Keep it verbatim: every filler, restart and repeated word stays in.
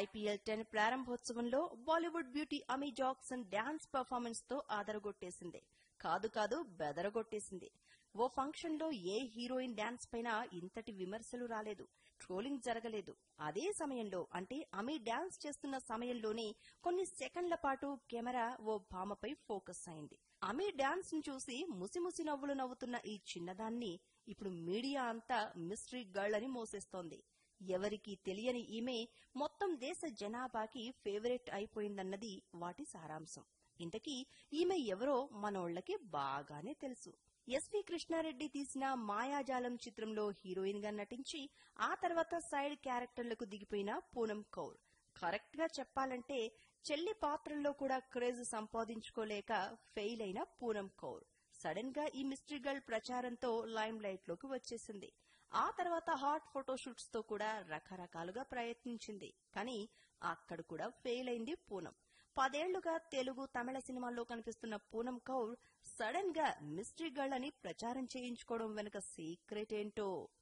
IPL ten ప్రారంభోత్సవంలో Bollywood beauty Amy Jackson dance performance తో ఆదరగొట్టేసింది. కాదు కాదు బెదరగొట్టేసింది. ఓ ఫంక్షన్ లో ఏ హీరోయిన్ డాన్స్ పైన ఇంతటి విమర్శలు రాలేదు, ట్రోలింగ్ జరగలేదు. అదే సమయంలో అంటే అమీ డాన్స్ చేస్తున్న సమయంలోనే కొన్ని సెకండ్ల పాటు కెమెరా ఓ భామపై ఫోకస్ అయింది. అమీ డాన్స్ ను చూసి ముసిముసి నవ్వులు నవ్వుతున్న ఈ చిన్నదాన్ని ఇప్పుడు మీడియా అంతా మిస్టరీ గర్ల్ అని మోసేస్తోంది. ఎవరికీ తెలియని ఈమె మొత్తం దేశ జనాభాకి ఫేవరెట్ అయిపోయిందన్నది వాటి సారాంశం. ఇంతకీ ఈమె ఎవరో మనోళ్లకి బాగానే తెలుసు. ఎస్వి కృష్ణారెడ్డి తీసిన మాయాజాలం చిత్రంలో హీరోయిన్ గా నటించి ఆ తర్వాత సైడ్ క్యారెక్టర్లకు దిగిపోయిన పూనం కౌర్ కరెక్ట్ గా చెప్పాలంటే చెల్లి పాత్రల్లో కూడా క్రేజ్ సంపాదించుకోలేక ఫెయిల్ అయిన పూనం కౌర్ సడన్ గా ఈ మిస్టరీ గర్ల్ ప్రచారంతో లైమ్ లైట్ లోకి వచ్చేసింది. ఆ తర్వాత హాట్ ఫోటోషూట్స్ తో కూడా రకరకాలుగా ప్రయత్నించింది. కానీ అక్కడ కూడా ఫెయిల్ అయింది పూనం. పదేళ్లుగా తెలుగు తమిళ సినిమాల్లో కనిపిస్తున్న పూనం కౌర్ సడన్ గా మిస్టరీ గర్ల్ అని ప్రచారం చేయించుకోవడం వెనుక సీక్రెట్ ఏంటో